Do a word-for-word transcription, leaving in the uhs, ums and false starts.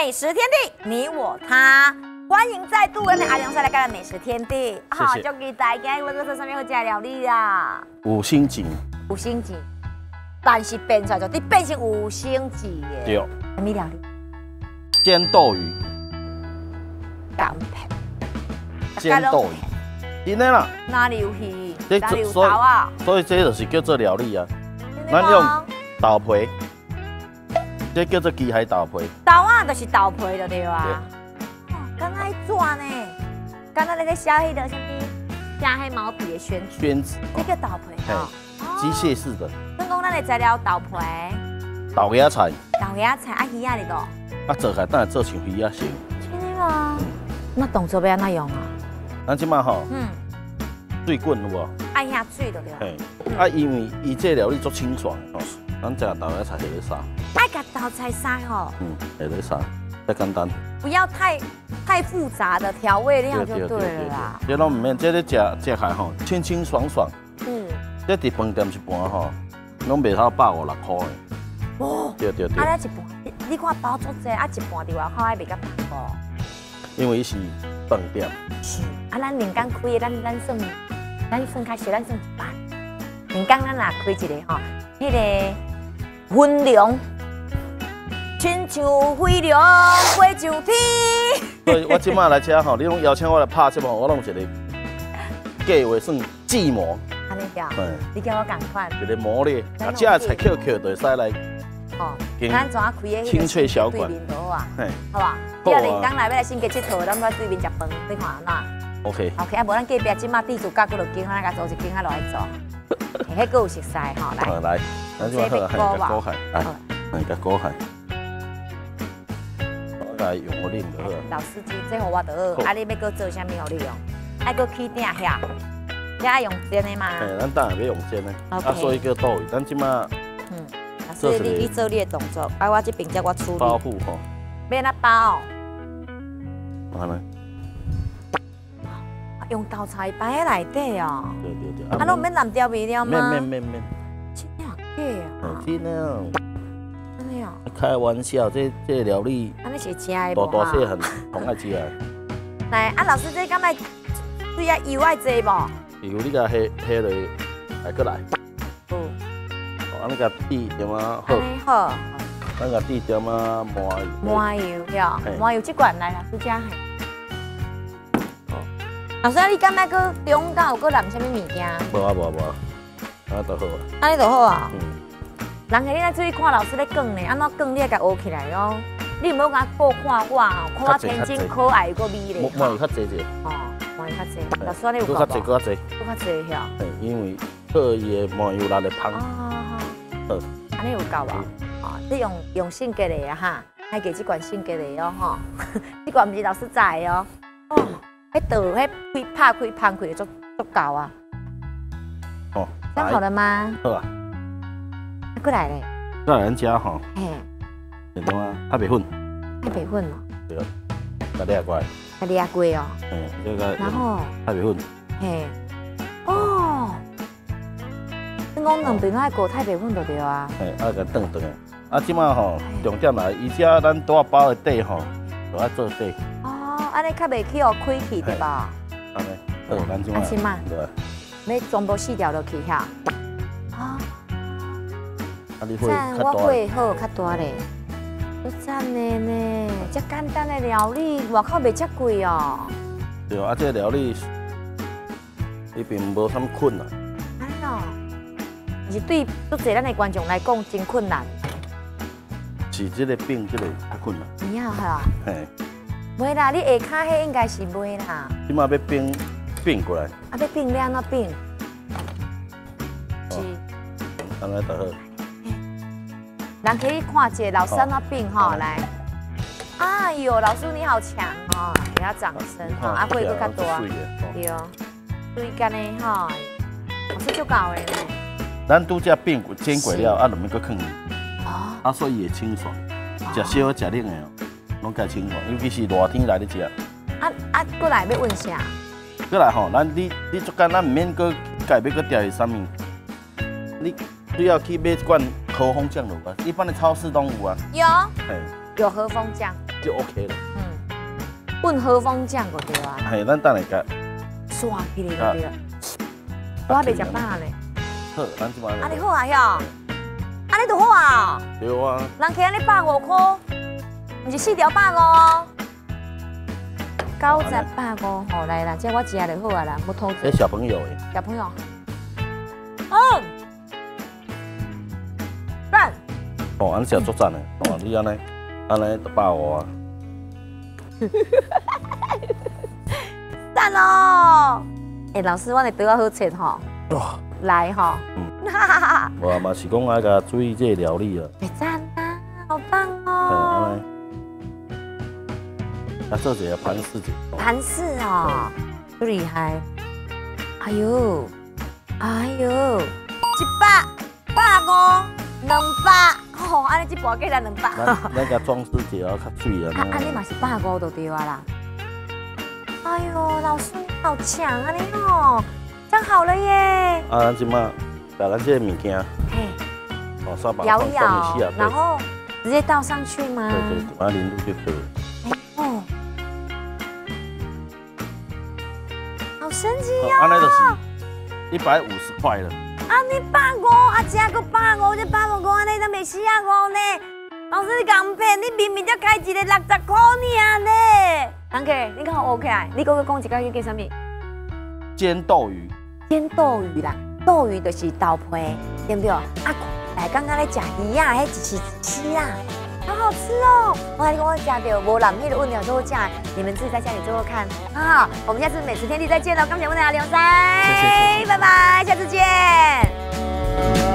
美食天地，你我他。欢迎再度跟阿良帅来干的美食天地。好，就给大家今日要做啥物好食料理啊？五星级。五星级，但是变出来就得变成五星级耶。对。什么料理？煎豆鱼。干配。煎豆鱼。真的啦。哪里有鱼？哪里有豆啊？所以这就是叫做料理啊。咱用豆皮。 这叫做机械豆皮，豆啊就是豆皮就对啊。哦，刚刚抓呢，刚刚那个小黑的什么，加黑毛笔的宣纸，宣纸，这叫豆皮啊，机械式的。刚刚咱的材料豆皮，豆芽菜，豆芽菜啊鱼啊哩多，啊做起来当然做成鱼啊型。真的吗？那动作要安怎用啊？咱即马吼，嗯，水滚有无？按下水就对。嘿，啊因为伊这料理足清爽哦，咱食豆芽菜下底啥？ 爱甲豆菜沙吼，嗯，下底沙，太简单，不要太太复杂的调味料就对了啦。这拢唔免，这咧食食开吼，清清爽爽。嗯，这伫饭店一盘吼，拢卖到百五六块的。哦，对对对。啊，咱一盘，你看包足济，啊一盘伫外口还卖到百五。因为伊是饭店。是。啊，咱人工开的，咱咱算，咱算开始，咱算一半。人工咱也开一个吼，迄个分量。 亲像飞龙飞上天。所以我即摆来遮吼，你拢邀请我来拍节目，我拢一个计划算计谋。安尼叫，你叫我共款。一个谋略，啊，遮个菜捡捡就会使来。哦，咱怎啊开个清脆小馆？嘿，好吧。第二天来要来新街佚佗，咱要对面食饭，你看安那 ？OK。OK， 啊，无咱隔壁即摆地主角佫落景，咱甲做一景啊落来做。嘿，迄佫有熟悉吼，来。好来，咱即摆好，来个锅海，来，来个锅海。 来用我恁个。老司机，这互我倒，啊，你要搁做啥物互你用？爱搁起鼎遐，你爱用煎的嘛？哎，咱当然要用煎的。啊，所以叫倒位，咱即马。嗯。所以你你做你的动作，啊，我这边则我处理。包糊吼。要哪包？安尼。用豆菜摆喺内底哦。对对对。啊，拢免淋调味料吗？免免免免。真啊假啊？真啊。 开玩笑，这这料理，安尼是食的无？大大细很同爱食的。来，啊老师，这敢来对啊油爱济无？油你甲下下落，来过来。嗯。哦，安尼甲滴点啊好。安尼好。咱甲滴点啊麻油。麻油了，麻油即罐来啦，你加系。哦。老师，你敢来搁中间有搁淋啥物物件？无啊无啊无啊，安尼就好啊。安尼就好啊。嗯。 人下你来注意看老师咧讲咧，安怎讲你也甲学起来哦。你唔好甲顾看我哦，看我天真可爱个美咧。我有较济者。哦，我有较济。老师安尼有够无？搁较济，搁较济。搁较济遐。哎，因为特伊个麻油力咧芳。哦哦安尼有够无？哦，你用用性格咧啊哈，还给即款性格咧哦吼。即款毋是老师在哦。哦，迄道迄开拍开芳开足足够啊。哦。这样好了吗？好啊。 过来嘞，过来咱家吼，嘿，什么啊？太白粉，太白粉哦，对，加两块，加两块哦，嘿，这个，然后太白粉，嘿，哦，你讲两边爱裹太白粉就对啊，嘿，啊个炖炖，啊即马吼重点来，伊遮咱带包的底吼，就爱做底，哦，安尼较袂去哦开去对吧？安尼，好，咱即马，即马，对，要全部四条落去遐，啊。 赞，我会好较大嘞，都赞嘞呢，遮简单的料理，外口袂遮贵哦。对啊，这料理伊并无啥困难。哎喏，是对足侪咱的观众来讲真困难。是这个饼，这个较困难。你要哈？嘿。袂啦，你下骹迄应该是袂啦。即马要饼饼过来。啊，要饼要安怎饼？是。安尼就好。 咱可以看一下老师那饼哈，来，哎呦，老师你好强哦，给他掌声哈，啊，会更加多，对哦，对干嘞哈，老师就搞嘞。咱拄只饼煎过了，啊，里面搁放，啊，所以也清爽，食烧食冷的拢介清爽，尤其是热天来咧食。啊啊，过来要问啥？过来吼，咱你你做干，咱唔免搁改变搁调伊啥物，你只要去买一罐。 和风酱有啊，一般的超市都有啊。有，有和风酱。就 OK 了。嗯，混和风酱就对啊。系，咱等下夹。刷起嚟就对了。我还袂食饱呢。好，咱即摆。安尼好啊，呀，安尼就好啊。对啊。人客安尼百五块，唔是四条百五。 九十八五，好来啦，这我吃就好啊啦，不偷。这小朋友耶。小朋友。嗯。赞。哦，安尼小作战的，哦，你安尼，安尼就八五啊。赞哦！哎，老师，我来对我好切吼。哇。来吼。嗯。哈哈哈。我嘛是讲爱甲注意这料理啊。别赞啊，好棒哦。嗯，安尼。 那做这个盘式的，盘式哦，不厉害。哎呦，哎呦，一百、百五、两百，吼，安尼一盘计来两百。咱咱个装饰就要较水啊。啊，安尼嘛是百五就对啊啦。哎呦，老师好强安尼哦，这样好了耶。啊，咱即马把咱这个物件，嘿，哦，稍把摇一摇，然后直接倒上去吗？对对，把它淋入就可以了。 哦，好神奇哦！安尼就是一百五十块了。安尼八五，啊，加个八五，这八五五安尼都未四啊五呢。老师你讲骗，你明明才开一个六十块尔呢。安哥，你看 OK 啊？你刚刚讲一个叫啥物？煎豆鱼。煎豆鱼啦，豆鱼就是豆皮，对不对？啊，来刚刚咧食鱼啊，迄一丝一丝啊。 好好吃哦！我跟你讲，家里有无冷面的温鸟都会加，你们自己在家里做做看啊！我们下次美食天地再见喽！感谢温鸟梁山，拜拜，下次见。